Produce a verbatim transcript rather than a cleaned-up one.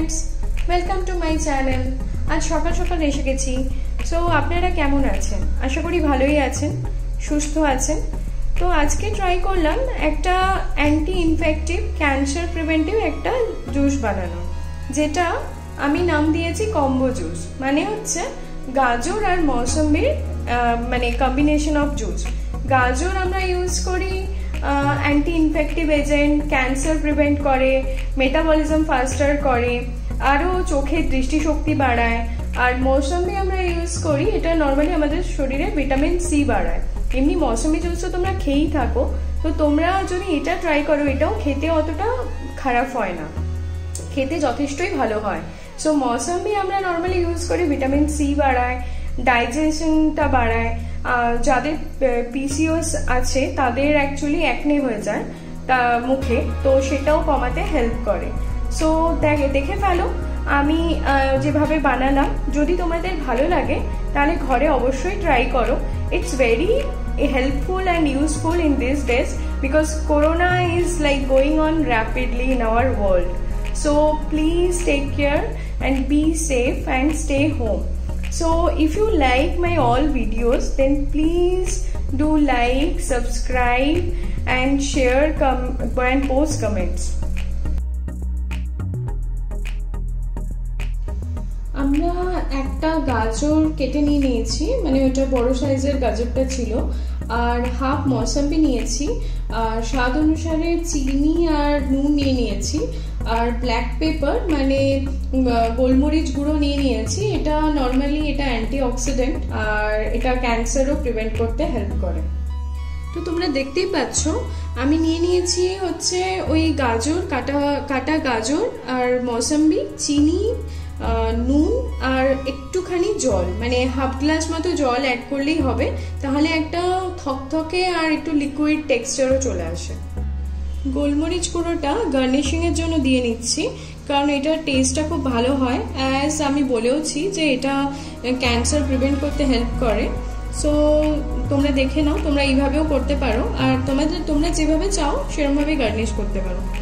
Friends welcome to my channel. आज सकाल सकाल एसे गेছি। सो আপনারা কেমন আছেন? আশা করি ভালোই আছেন, সুস্থ আছেন। তো আজকে ট্রাই করলাম একটা অ্যান্টি ইনফেক্টিভ ক্যান্সার প্রিভেন্টিভ একটা জুস বানানো, যেটা আমি নাম দিয়েছি কম্বো জুস। মানে হচ্ছে গাজর আর মৌসম্বির মানে কম্বিনেশন অফ জুস। গাজর আমরা ইউজ করি anti infective agent, cancer prevent করে, মেটাবলিজম ফাস্টার করে, আরও চোখের দৃষ্টিশক্তি বাড়ায়। আর মৌসম্বি আমরা ইউজ করি, এটা নর্মালি আমাদের শরীরে ভিটামিন সি বাড়ায়। এমনি মৌসম্বি জুস তো তোমরা খেয়েই থাকো, তো তোমরা যদি এটা ট্রাই করো, এটাও খেতে অতটা খারাপ হয় না, খেতে যথেষ্টই ভালো হয়। সো মৌসম্বি আমরা নর্মালি ইউজ করি, ভিটামিন সি বাড়ায়, ডাইজেশনটা বাড়ায়। যাদের পিসিওস আছে তাদের অ্যাকচুয়ালি অ্যাকনে হয়ে যায় তা মুখে, তো সেটাও কমাতে হেল্প করে। সো দেখে দেখে ফেলো আমি যেভাবে বানালাম। যদি তোমাদের ভালো লাগে তাহলে ঘরে অবশ্যই ট্রাই করো। It's very helpful and useful in this days, because corona is like going on rapidly in our world. So please take care and be safe and stay home. So if you like my all videos, then please do like, subscribe and share, com and post comments. আমরা একটা গাজর কেটে নিয়ে নিয়েছি, মানে ওটা বড় সাইজের গাজরটা ছিল, আর হাফ মৌসম্বি নিয়েছি, আর স্বাদ অনুসারে চিনি আর নুন নিয়ে নিয়েছি, আর ব্ল্যাক পেপার মানে গোলমরিচ গুঁড়ো নিয়ে নিয়েছি। এটা নর্মালি এটা অ্যান্টিঅক্সিডেন্ট, আর এটা ক্যান্সারও প্রিভেন্ট করতে হেল্প করে। তো তোমরা দেখতেই পাচ্ছ আমি নিয়ে নিয়েছি হচ্ছে ওই গাজর কাটা, কাটা গাজর আর মৌসম্বি, চিনি, নুন আর একটুখানি জল, মানে হাফ গ্লাস মতো জল অ্যাড করলেই হবে, তাহলে একটা থকথকে আর একটু লিকুইড টেক্সচারও চলে আসে। গোলমরিচ গুঁড়োটা গার্নিশিংয়ের জন্য দিয়ে নিচ্ছি, কারণ এটার টেস্টটা খুব ভালো হয়, অ্যাজ আমি বলেওছি যে এটা ক্যান্সার প্রিভেন্ট করতে হেল্প করে। সো তোমরা দেখে নাও, তোমরা এইভাবেও করতে পারো, আর তোমাদের তোমরা যেভাবে চাও সেরকমভাবে গার্নিশ করতে পারো।